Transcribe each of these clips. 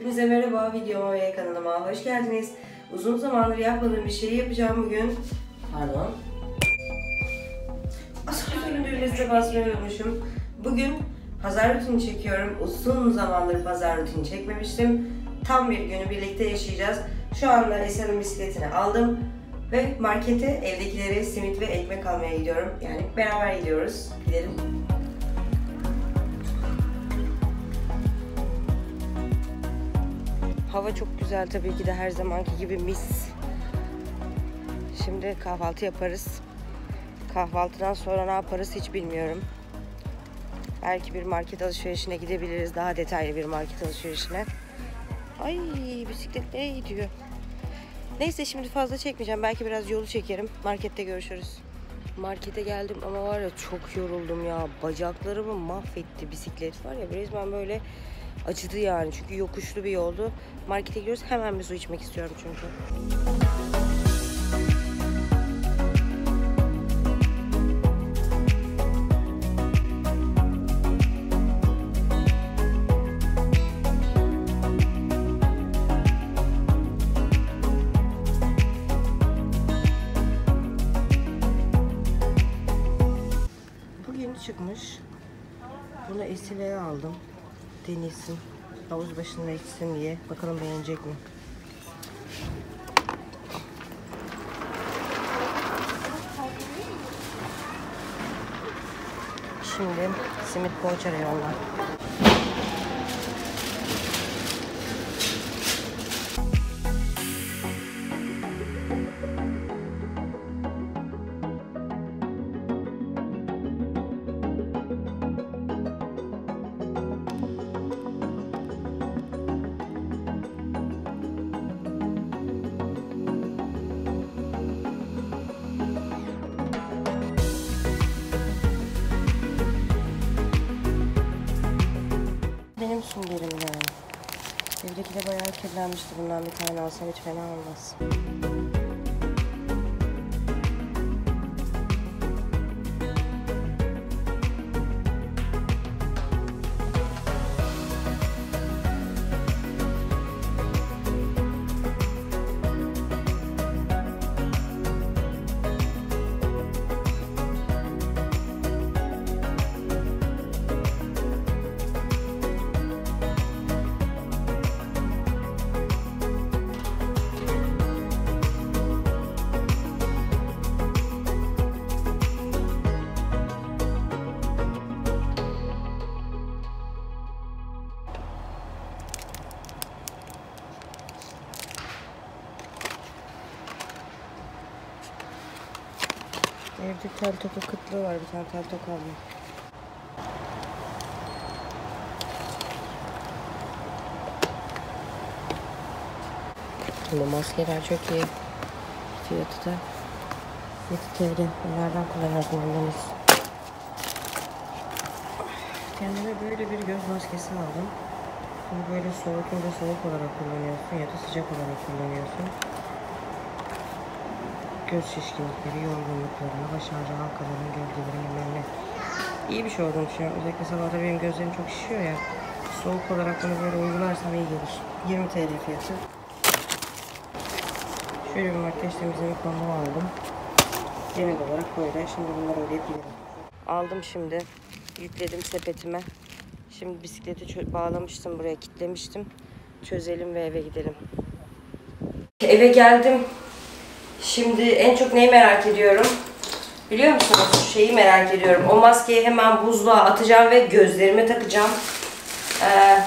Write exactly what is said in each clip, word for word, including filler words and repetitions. Hepinize merhaba, videoma ve kanalıma hoş geldiniz. Uzun zamandır yapmadığım bir şeyi yapacağım bugün. Pardon. Asıl düğünüzde basmıyormuşum. Bugün pazar rutini çekiyorum. Uzun zamandır pazar rutini çekmemiştim. Tam bir günü birlikte yaşayacağız. Şu anda Esila'nın bisikletini aldım. Ve markete evdekileri simit ve ekmek almaya gidiyorum. Yani beraber gidiyoruz. Gidelim. Hava çok güzel tabii ki de, her zamanki gibi mis. Şimdi kahvaltı yaparız. Kahvaltıdan sonra ne yaparız hiç bilmiyorum. Belki bir market alışverişine gidebiliriz. Daha detaylı bir market alışverişine. Ay, bisiklet nereye gidiyor? Neyse, şimdi fazla çekmeyeceğim. Belki biraz yolu çekerim. Markette görüşürüz. Markete geldim ama var ya, çok yoruldum ya. Bacaklarımı mahvetti bisiklet. Var ya, resmen böyle acıdı yani. Çünkü yokuşlu bir yoldu. Markete gidiyoruz. Hemen bir su içmek istiyorum çünkü. Çıkmış. Bunu Esila'ya aldım. Denilsin. Havuz başında içsin diye. Bakalım beğenecek mi? Şimdi simit poğaça reyonlar. Süngerim yani. Evdeki de bayağı kirlenmişti. Bundan bir tane alsam hiç fena olmaz. Evde tel topu kıtlığı var, bir tane tel topu aldım. Bu maskeler çok iyi. Fiyatı da yedi T L. Bunlardan kullanalım onlarımız. Kendime böyle bir göz maskesi aldım. Bunu böyle soğukunda soğuk olarak kullanıyorsun ya da sıcak olarak kullanıyorsun. Göz şişkinlikleri, yorgunluklarını, başın ağrı, halkalarını, gölgelerin yemeğine iyi bir şey olduğunu düşünüyorum. Özellikle sabahda benim gözlerim çok şişiyor ya. Soğuk olarak bunu böyle uygularsam iyi gelir. yirmi T L fiyatı. Şöyle bir makyaj temizleme konumu aldım. Yemek olarak böyle. Şimdi bunları ödeyip gidelim. Aldım şimdi. Yükledim sepetime. Şimdi bisikleti bağlamıştım buraya, kilitlemiştim. Çözelim ve eve gidelim. Eve geldim. Şimdi en çok neyi merak ediyorum? Biliyor musunuz? Şeyi merak ediyorum. O maskeyi hemen buzluğa atacağım ve gözlerime takacağım. Ee,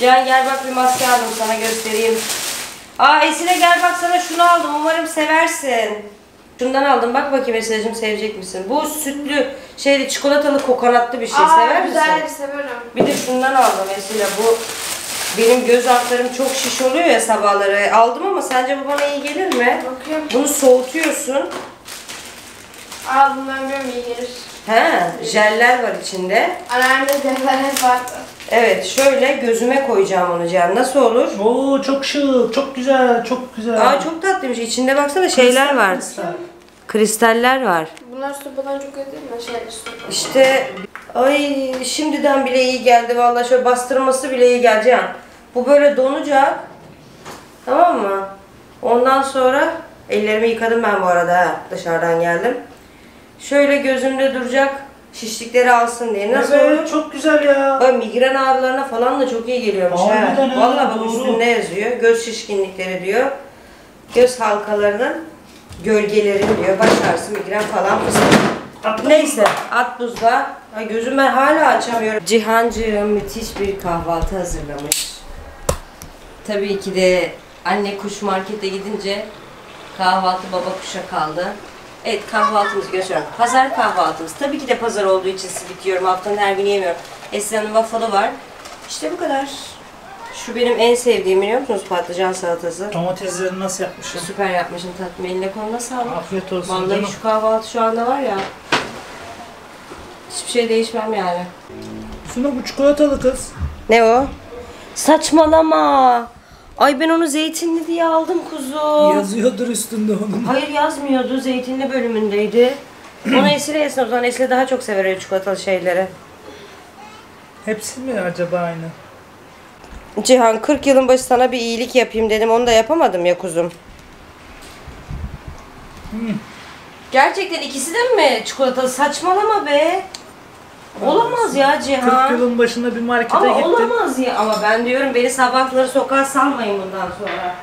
Can, gel bak, bir maske aldım sana, göstereyim. Aa Esile, gel bak, sana şunu aldım. Umarım seversin. Şundan aldım. Bak bakayım Esile'cim, sevecek misin? Bu sütlü, şeyli, çikolatalı, kokonatlı bir şey. Aa, sever misin? Güzel, severim. Bir de şundan aldım Esile. Bu benim göz altlarım çok şiş oluyor ya sabahları. Aldım ama sence bu bana iyi gelir mi? Bakayım. Bunu soğutuyorsun. Aa, bundan görmüyorum, iyi gelir. He, jeller var içinde. Anneannemde jeller var. Evet, şöyle gözüme koyacağım onu Can. Nasıl olur? Oo, çok şık, çok güzel, çok güzel. Aa, çok tatlıymış. İçinde baksana şeyler var. Kristal. Kristaller var. Bunlar su falan çok iyi değil mi? Şeyler, su falan. İşte... Ay, şimdiden bile iyi geldi vallahi, şöyle bastırması bile iyi geldi Can. Bu böyle donacak. Tamam mı? Ondan sonra ellerimi yıkadım ben bu arada. Dışarıdan geldim. Şöyle gözümde duracak. Şişlikleri alsın diye. Nasıl evet, olur? Çok güzel ya. Bak migren ağrılarına falan da çok iyi geliyormuş. He. Vallahi bak üstünde yazıyor. Göz şişkinlikleri diyor. Göz halkalarının gölgeleri diyor. Baş ağrısı, migren falan. At, neyse at buzda. Ay, gözüm ben hala açamıyorum. Cihancığım müthiş bir kahvaltı hazırlamış. Tabii ki de anne kuş markete gidince kahvaltı baba kuşa kaldı. Evet, kahvaltımızı gösteriyorum. Pazar kahvaltımız. Tabii ki de pazar olduğu için simit yiyorum. Haftanın her günü yemiyorum. Esila'nın waffle'ı var. İşte bu kadar. Şu benim en sevdiğim, biliyor musunuz? Patlıcan salatası. Domatesleri nasıl yapmışım? Süper yapmışım tatlım. Eline koluna sağlık. Afiyet olsun. Vallahi şu kahvaltı şu anda var ya. Hiçbir şey değişmem yani. Suna bu çikolatalı kız. Ne o? Saçmalama. Ay ben onu zeytinli diye aldım kuzu. Yazıyordur üstünde onun. Hayır yazmıyordu. Zeytinli bölümündeydi. Onu Esile yesin o zaman. Esile daha çok sever öyle çikolatalı şeyleri. Hepsi mi acaba aynı? Cihan kırk yılın başı sana bir iyilik yapayım dedim. Onu da yapamadım ya kuzum. Hmm. Gerçekten ikisi de mi çikolatalı? Saçmalama be. Olamaz ya Cihan. kırk yılın başında bir markete ama gittim. Ama olamaz ya. Ama ben diyorum beni sabahları sokağa salmayın bundan sonra.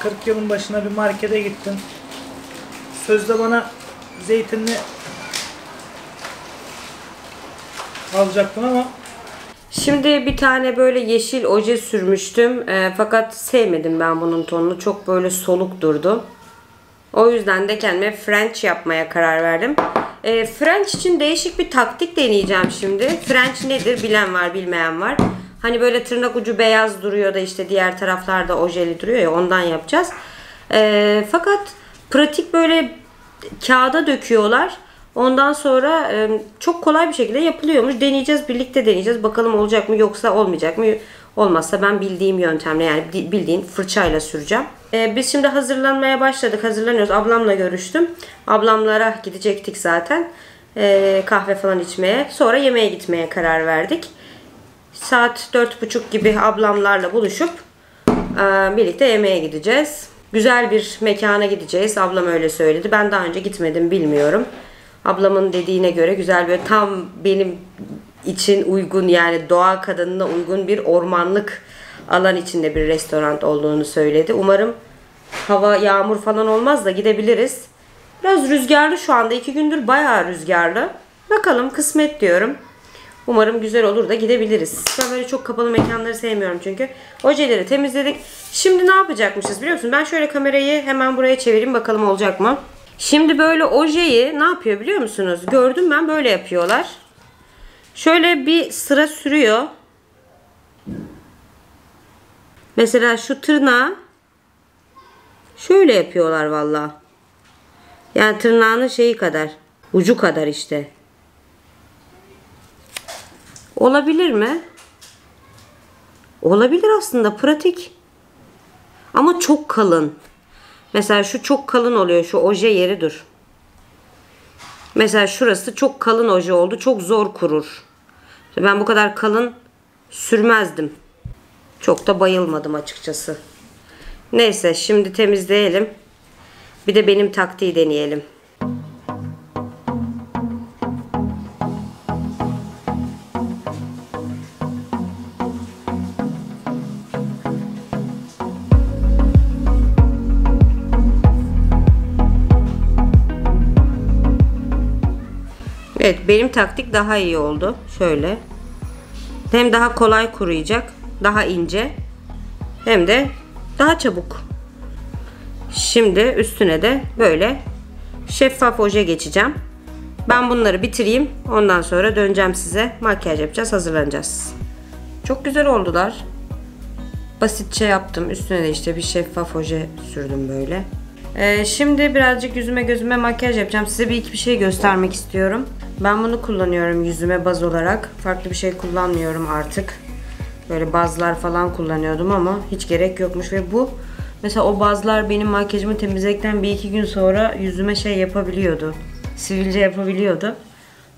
kırk yılın başına bir markete gittim. Sözde bana zeytinli alacaktım ama. Şimdi bir tane böyle yeşil oje sürmüştüm. E, fakat sevmedim ben bunun tonunu. Çok böyle soluk durdu. O yüzden de kendime French yapmaya karar verdim. E, French için değişik bir taktik deneyeceğim şimdi. French nedir? Bilen var, bilmeyen var. Hani böyle tırnak ucu beyaz duruyor da işte diğer taraflarda ojeli duruyor ya, ondan yapacağız. E, fakat pratik böyle kağıda döküyorlar. Ondan sonra e, çok kolay bir şekilde yapılıyormuş. Deneyeceğiz, birlikte deneyeceğiz. Bakalım olacak mı yoksa olmayacak mı? Olmazsa ben bildiğim yöntemle, yani bildiğin fırçayla süreceğim. Ee, biz şimdi hazırlanmaya başladık. Hazırlanıyoruz. Ablamla görüştüm. Ablamlara gidecektik zaten. Ee, kahve falan içmeye. Sonra yemeğe gitmeye karar verdik. Saat dört buçuk gibi ablamlarla buluşup e, birlikte yemeğe gideceğiz. Güzel bir mekana gideceğiz. Ablam öyle söyledi. Ben daha önce gitmedim. Bilmiyorum. Ablamın dediğine göre güzel, böyle tam benim için uygun, yani doğa kadınına uygun bir ormanlık alan içinde bir restoran olduğunu söyledi. Umarım hava yağmur falan olmaz da gidebiliriz. Biraz rüzgarlı şu anda. iki gündür bayağı rüzgarlı. Bakalım kısmet diyorum. Umarım güzel olur da gidebiliriz. Ben böyle çok kapalı mekanları sevmiyorum çünkü. Ojeleri temizledik. Şimdi ne yapacakmışız biliyor musun? Ben şöyle kamerayı hemen buraya çevireyim. Bakalım olacak mı? Şimdi böyle ojeyi ne yapıyor biliyor musunuz? Gördüm ben, böyle yapıyorlar. Şöyle bir sıra sürüyor. Mesela şu tırnağı şöyle yapıyorlar vallahi. Yani tırnağının şeyi kadar, ucu kadar işte. Olabilir mi? Olabilir aslında, pratik. Ama çok kalın. Mesela şu çok kalın oluyor, şu oje yeri dur. Mesela şurası çok kalın oje oldu, çok zor kurur. Ben bu kadar kalın sürmezdim. Çok da bayılmadım açıkçası. Neyse şimdi temizleyelim. Bir de benim taktiği deneyelim. Evet, benim taktik daha iyi oldu. Şöyle. Hem daha kolay kuruyacak. Daha ince. Hem de daha çabuk. Şimdi üstüne de böyle şeffaf oje geçeceğim. Ben bunları bitireyim. Ondan sonra döneceğim size. Makyaj yapacağız. Hazırlanacağız. Çok güzel oldular. Basitçe yaptım. Üstüne de işte bir şeffaf oje sürdüm böyle. Ee, şimdi birazcık yüzüme gözüme makyaj yapacağım. Size bir iki bir şey göstermek istiyorum. Ben bunu kullanıyorum yüzüme baz olarak. Farklı bir şey kullanmıyorum artık. Böyle bazlar falan kullanıyordum ama hiç gerek yokmuş ve bu mesela o bazlar benim makyajımı temizledikten bir iki gün sonra yüzüme şey yapabiliyordu. Sivilce yapabiliyordu.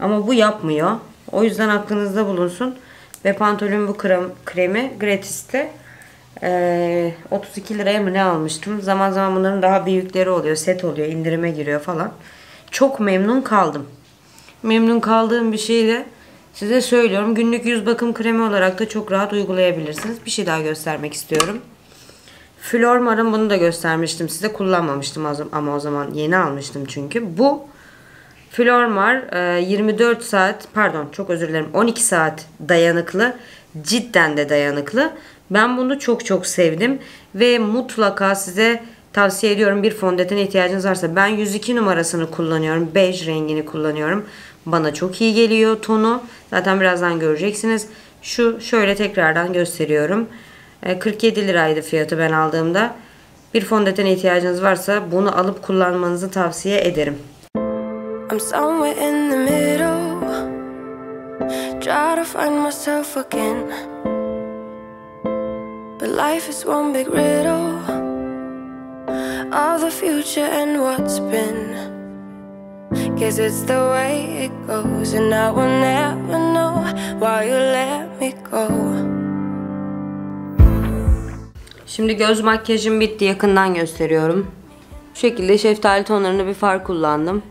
Ama bu yapmıyor. O yüzden aklınızda bulunsun. Ve pantolon bu krem, kremi gratis'te e, otuz iki liraya mı ne almıştım. Zaman zaman bunların daha büyükleri oluyor. Set oluyor. İndirime giriyor falan. Çok memnun kaldım. Memnun kaldığım bir şey de size söylüyorum. Günlük yüz bakım kremi olarak da çok rahat uygulayabilirsiniz. Bir şey daha göstermek istiyorum. Flormar'ın bunu da göstermiştim size. Kullanmamıştım ama o zaman yeni almıştım çünkü. Bu Flormar yirmi dört saat pardon çok özür dilerim on iki saat dayanıklı. Cidden de dayanıklı. Ben bunu çok çok sevdim. Ve mutlaka size tavsiye ediyorum, bir fondötene ihtiyacınız varsa. Ben yüz iki numarasını kullanıyorum. Bej rengini kullanıyorum. Bana çok iyi geliyor tonu. Zaten birazdan göreceksiniz. Şu şöyle tekrardan gösteriyorum. kırk yedi liraydı fiyatı ben aldığımda. Bir fondötene ihtiyacınız varsa bunu alıp kullanmanızı tavsiye ederim. Guess it's the way it goes, and I will never know why you let me go. Şimdi göz makyajım bitti. Yakından gösteriyorum. Bu şekilde şeftali tonlarında bir far kullandım.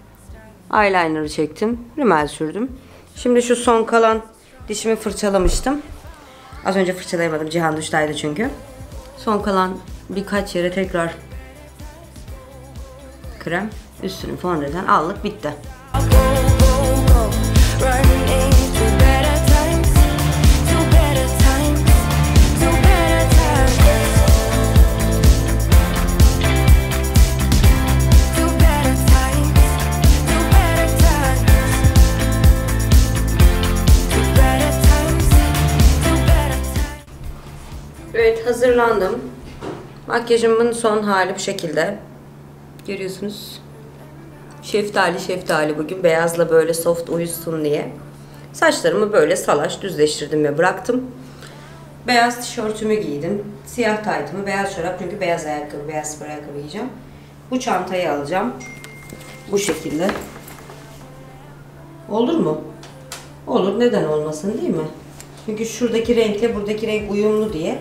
Eyeliner'ı çektim. Rimel sürdüm. Şimdi şu son kalan dişimi fırçalamıştım. Az önce fırçalayamadım. Cihan duştaydı çünkü. Son kalan birkaç yere tekrar krem. Üstünü fondöten aldık, bitti. Evet, hazırlandım. Makyajımın son hali bu şekilde. Görüyorsunuz. Şeftali şeftali bugün beyazla böyle soft uyusun diye. Saçlarımı böyle salaş düzleştirdim ve bıraktım. Beyaz tişörtümü giydim. Siyah taytımı, beyaz çorap çünkü beyaz ayakkabı, beyaz spor ayakkabı giyeceğim. Bu çantayı alacağım. Bu şekilde. Olur mu? Olur. Neden olmasın değil mi? Çünkü şuradaki renkle buradaki renk uyumlu diye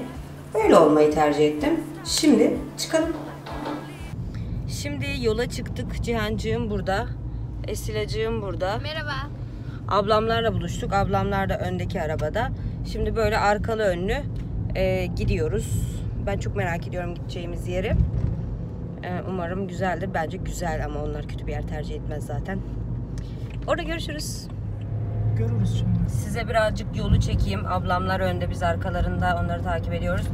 böyle olmayı tercih ettim. Şimdi çıkalım. Şimdi yola çıktık. Cihancığım burada. Esilacığım burada. Merhaba. Ablamlarla buluştuk. Ablamlar da öndeki arabada. Şimdi böyle arkalı önlü e, gidiyoruz. Ben çok merak ediyorum gideceğimiz yeri. E, umarım güzeldir. Bence güzel ama onlar kötü bir yer tercih etmez zaten. Orada görüşürüz. Görürüz şimdi. Size birazcık yolu çekeyim. Ablamlar önde, biz arkalarında. Onları takip ediyoruz.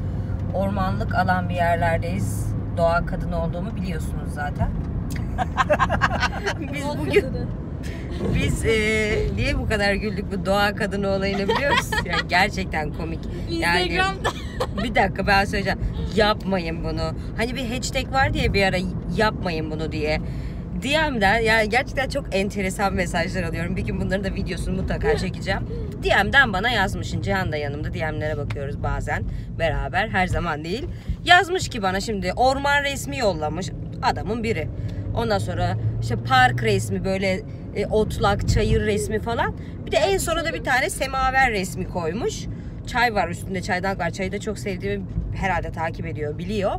Ormanlık alan bir yerlerdeyiz. Doğa kadın olduğumu biliyorsunuz zaten. Biz bugün biz e, niye bu kadar güldük bu doğa kadını olayını biliyoruz. Yani gerçekten komik. Yani, Instagram'da. Bir dakika ben söyleyeceğim. Yapmayın bunu. Hani bir hashtag var diye bir ara yapmayın bunu diye. D M'den yani gerçekten çok enteresan mesajlar alıyorum. Bir gün bunların da videosunu mutlaka çekeceğim. D M'den bana yazmışın. Cihan da yanımda. D M'lere bakıyoruz bazen beraber. Her zaman değil. Yazmış ki bana şimdi orman resmi yollamış adamın biri. Ondan sonra işte park resmi böyle e, otlak, çayır resmi falan. Bir de en sonunda bir tane semaver resmi koymuş. Çay var üstünde, çaydanlık var. Çayı da çok sevdiğimi herhalde takip ediyor, biliyor.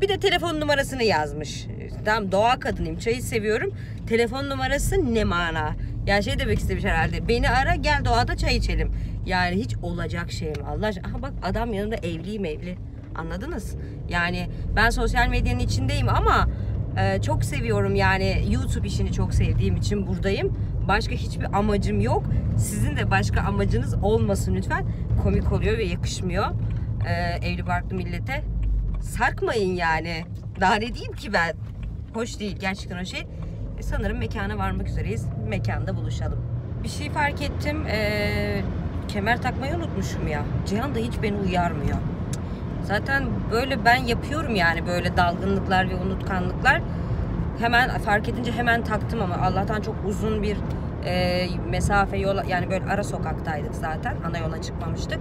Bir de telefon numarasını yazmış. Tamam, doğa kadınıyım, çayı seviyorum. Telefon numarası ne mana? Yani şey demek istemiş herhalde. Beni ara, gel doğada çay içelim. Yani hiç olacak şey mi Allah aşkına? Aha bak adam yanında evliyim evli. Anladınız? Yani ben sosyal medyanın içindeyim ama e, çok seviyorum yani YouTube işini çok sevdiğim için buradayım. Başka hiçbir amacım yok. Sizin de başka amacınız olmasın lütfen. Komik oluyor ve yakışmıyor. E, evli barklı millete sarkmayın yani. Daha ne diyeyim ki ben? Hoş değil. Gerçekten hoş değil. E, sanırım mekana varmak üzereyiz. Mekanda buluşalım. Bir şey fark ettim. E, kemer takmayı unutmuşum ya. Cihan da hiç beni uyarmıyor. Zaten böyle ben yapıyorum yani böyle dalgınlıklar ve unutkanlıklar. Hemen fark edince hemen taktım ama Allah'tan çok uzun bir e, mesafe yola, yani böyle ara sokaktaydık zaten. Ana yola çıkmamıştık.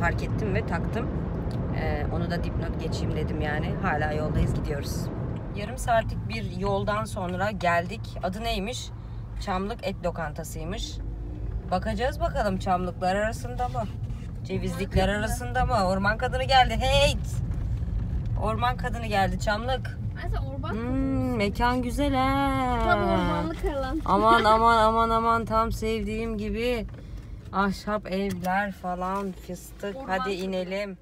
Fark ettim ve taktım. E, onu da dipnot geçeyim dedim yani. Hala yoldayız, gidiyoruz. Yarım saatlik bir yoldan sonra geldik. Adı neymiş? Çamlık et lokantasıymış. Bakacağız bakalım çamlıklar arasında mı? Cevizlikler arasında mı? Orman kadını geldi. Hey! Orman kadını geldi. Çamlık. Hmm, mekan güzel ha. Tam ormanlık alan. Aman aman aman aman, tam sevdiğim gibi. Ahşap evler falan, fıstık. Orman. Hadi inelim.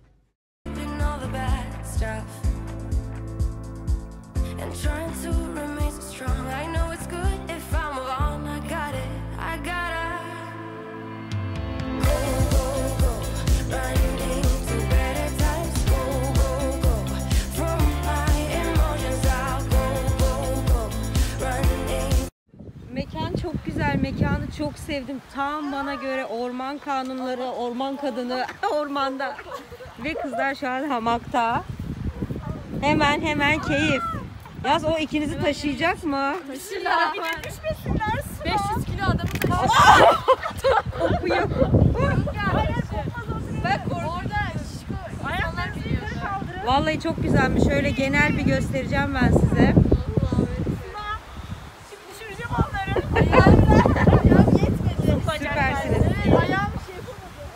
Mekan çok güzel, mekanı çok sevdim. Tam bana göre orman kanunları, orman kadını, ormanda. Ve kızlar şu an hamakta. Hemen hemen keyif. Yaz, o ikinizi taşıyacak mı? Taşıyacak. beş yüz kilo adamı taşıyacak. Okuyor. Bak orada ayaklar biliyor. Vallahi çok güzelmiş. Şöyle genel bir göstereceğim ben size.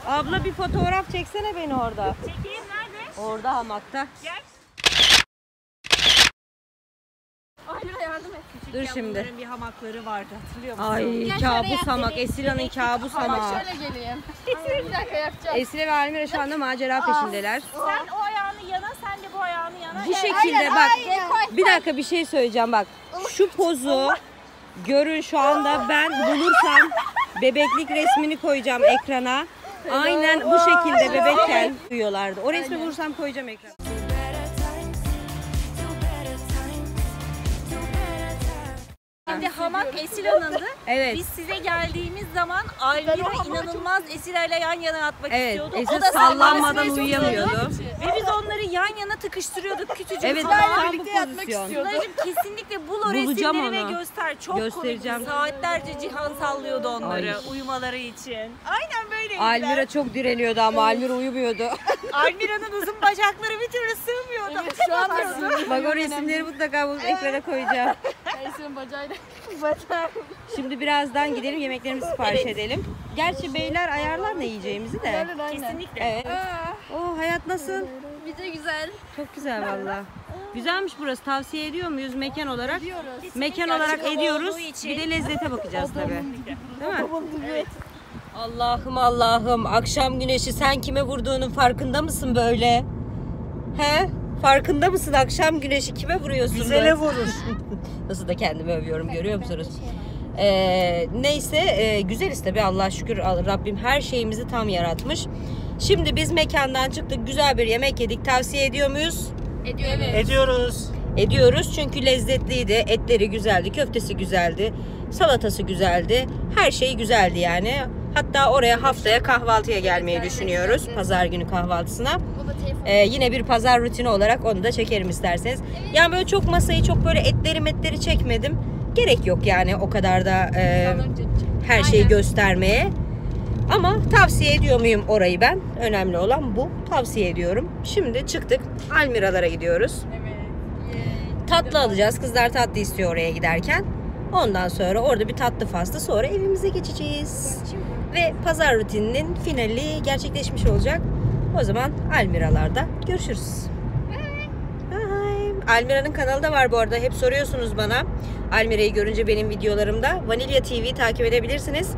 Abla bir fotoğraf çeksene beni orada. Çekeyim, nerede? Orada hamakta. Gel. Almira yardım et. Küçük. Dur şimdi. Bir hamakları vardı, hatırlıyor musun? Ay ya, kabus hamak. Esila'nın kabus hamağı. Ama şöyle geleyim. Bir dakika yapacağım. Esila ve Almira şu anda macera peşindeler. Sen o ayağını yana, sen de bu ayağını yana. Bu şekilde aynen, bak. Aynen. Bir dakika bir şey söyleyeceğim bak. Şu pozu görün şu anda, ben bulursam bebeklik resmini koyacağım ekrana. Aynen bu şekilde bebekken duyuyorlardı. O resmi vursam koyacağım ekrana. Şimdi hamak Esila'nındı. Evet. Biz size geldiğimiz zaman Almira inanılmaz Esila ile yan yana atmak evet, istiyordu. Esila o da sallanmadan uyuyamıyordu. Ve biz onları yan yana tıkıştırıyorduk küçücük. Evet, tam bu pozisyon. Sıla'cığım kesinlikle bul o resimleri ve göster. Çok komik. Saatlerce Cihan sallıyordu onları. Ay. Uyumaları için. Aynen böyleydi. Almira çok direniyordu ama Almira uyumuyordu. Almira'nın uzun bacakları bir türlü sığmıyordu. Evet, şu an bak o resimleri mutlaka bu ekrana koyacağım. Esila'nın bacağıyla. Şimdi birazdan gidelim, yemeklerimizi sipariş evet. edelim. Gerçi beyler ayarlar ne yiyeceğimizi de. Kesinlikle. Evet. Oo, hayat nasıl? Bize güzel. Çok güzel valla. Güzelmiş burası. Tavsiye ediyor muyuz mekan olarak? Ediyoruz. Mekan olarak ediyoruz. Bir de lezzete bakacağız tabi. Değil mi? Evet. Allah'ım Allah'ım, akşam güneşi sen kime vurduğunun farkında mısın böyle? He? Farkında mısın, akşam güneşi kime vuruyorsun? Bize ne vurur? Nasıl da kendimi övüyorum, görüyor musunuz? Ee, neyse e, güzeliz tabi, Allah'a şükür Rabbim her şeyimizi tam yaratmış. Şimdi biz mekandan çıktık, güzel bir yemek yedik. Tavsiye ediyor muyuz? Ediyoruz. Ediyoruz. Ediyoruz çünkü lezzetliydi, etleri güzeldi, köftesi güzeldi, salatası güzeldi, her şeyi güzeldi yani. Hatta oraya haftaya kahvaltıya gelmeyi düşünüyoruz, pazar günü kahvaltısına. Ee, yine bir pazar rutini olarak onu da çekerim isterseniz. Yani böyle çok masayı, çok böyle etleri metleri çekmedim. Gerek yok yani o kadar da e, her şeyi aynen göstermeye. Ama tavsiye ediyor muyum orayı ben? Önemli olan bu. Tavsiye ediyorum. Şimdi çıktık, Almira'lara gidiyoruz. Tatlı alacağız. Kızlar tatlı istiyor oraya giderken. Ondan sonra orada bir tatlı faslı, sonra evimize geçeceğiz. Ve pazar rutininin finali gerçekleşmiş olacak. O zaman Almira'larda görüşürüz. Bye. Bye. Almira'nın kanalı da var bu arada. Hep soruyorsunuz bana. Almira'yı görünce benim videolarımda. Vanilya T V'yi takip edebilirsiniz.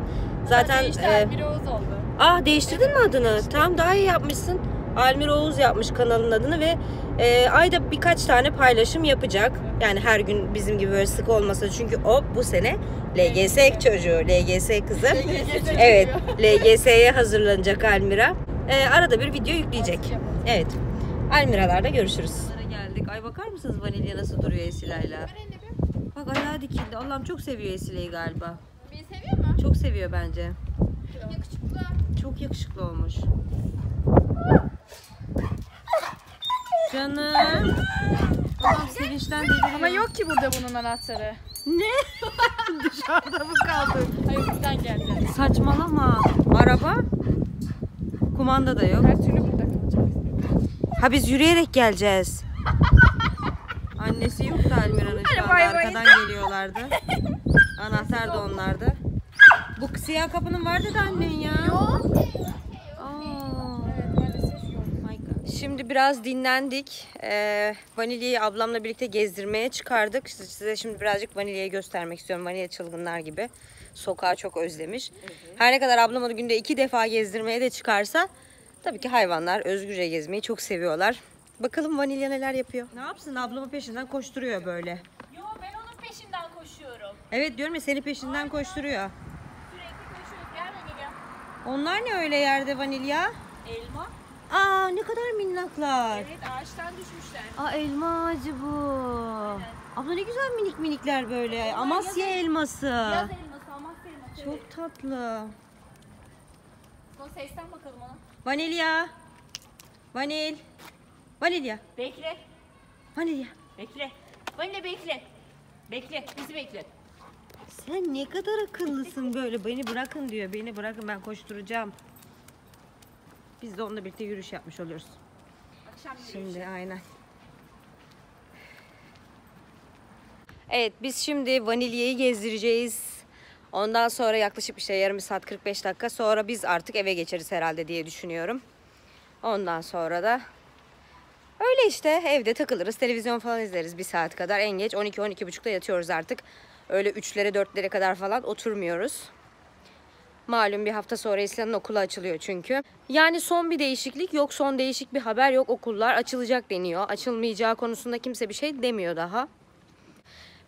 Zaten değişti, e... Almira Oğuz oldu. Ah, değiştirdin evet, mi adını? Değişti. Tamam, daha iyi yapmışsın. Almira Oğuz yapmış kanalın adını ve e, ayda birkaç tane paylaşım yapacak. Evet. Yani her gün bizim gibi böyle sık olmasa, çünkü o bu sene L G S çocuğu, L G S kızı. L G S evet, L G S'ye hazırlanacak Almira. Ee, arada bir video yükleyecek. Evet. Almira'larda görüşürüz. Geldik. Ay bakar mısınız Vanilya nasıl duruyor Esila'yla? Bak ayağı dikildi. Allah'ım çok seviyor Esila'yı galiba. Beni seviyor mu? Çok seviyor bence. Çok yakışıklı. Çok yakışıklı olmuş. Canım. Babam sevinçten deliriyor. Ama yok ki burada bunun anahtarı. Ne? Dışarıda mı kaldı? Hayır, buradan geldi. Saçmalama. Araba? Kumanda da yok. Her türlü burada kalacağız. Ha, biz yürüyerek geleceğiz. Annesi yoktu Almira'nın şu anda. Arkadan geliyorlardı. Anahtar da onlarda. Bu siyah kapının vardı da annen ya. Yok. Aa, Şimdi biraz dinlendik. Ee, Vanilya'yı ablamla birlikte gezdirmeye çıkardık. Size şimdi birazcık Vanilya'yı göstermek istiyorum. Vanilya çılgınlar gibi. Sokağı çok özlemiş. Hı hı. Her ne kadar ablam onu günde iki defa gezdirmeye de çıkarsa, tabii ki hayvanlar özgürce gezmeyi çok seviyorlar. Bakalım Vanilya neler yapıyor. Ne yapsın, ablamın peşinden koşturuyor böyle. Yo, ben onun peşinden koşuyorum. Evet diyorum ya, seni peşinden aynen koşturuyor. Sürekli koşuyor. Gel Vanilya. Onlar ne öyle yerde Vanilya? Elma. Aa, ne kadar minnaklar. Evet, ağaçtan düşmüşler. Aa, elma ağacı bu. Evet. Abla ne güzel minik minikler böyle. Evet, Amasya yaz elması. Yaz elması, Amasya elması. Çok evet tatlı. Son sesten bakalım ona. Vanilya. Vanil. Vanilya. Bekle. Vanilya. Bekle. Vanilya bekle. Bekle, bizi bekle. Sen ne kadar akıllısın böyle. Beni bırakın diyor. Beni bırakın, ben koşturacağım. Biz de onunla birlikte yürüyüş yapmış oluyoruz. Akşam yürüyüşü. Şimdi aynen. Evet, biz şimdi Vanilya'yı gezdireceğiz. Ondan sonra yaklaşık işte yarım saat kırk beş dakika sonra biz artık eve geçeriz herhalde diye düşünüyorum. Ondan sonra da öyle işte evde takılırız, televizyon falan izleriz bir saat kadar. En geç on iki on iki buçukta yatıyoruz artık. Öyle üçlere dörtlere kadar falan oturmuyoruz. Malum bir hafta sonra Esila'nın okulu açılıyor çünkü. Yani son bir değişiklik yok, son değişik bir haber yok. Okullar açılacak deniyor. Açılmayacağı konusunda kimse bir şey demiyor daha.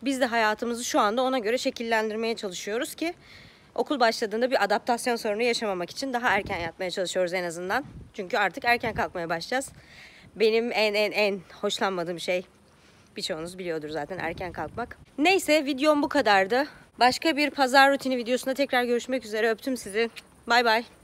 Biz de hayatımızı şu anda ona göre şekillendirmeye çalışıyoruz ki okul başladığında bir adaptasyon sorunu yaşamamak için daha erken yatmaya çalışıyoruz en azından. Çünkü artık erken kalkmaya başlayacağız. Benim en en en hoşlanmadığım şey, birçoğunuz biliyordur zaten, erken kalkmak. Neyse, videom bu kadardı. Başka bir pazar rutini videosunda tekrar görüşmek üzere. Öptüm sizi. Bay bay.